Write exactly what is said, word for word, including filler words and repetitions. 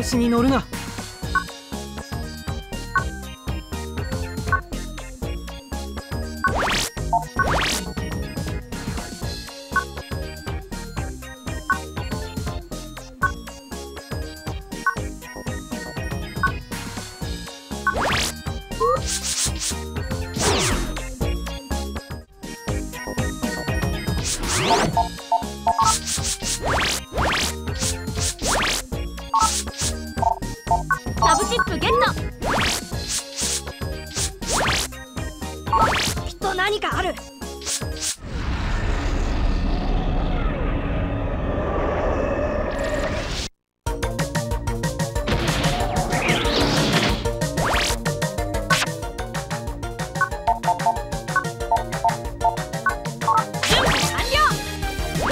調子に乗るな。サブチップゲット。きっと何かある。準備完了。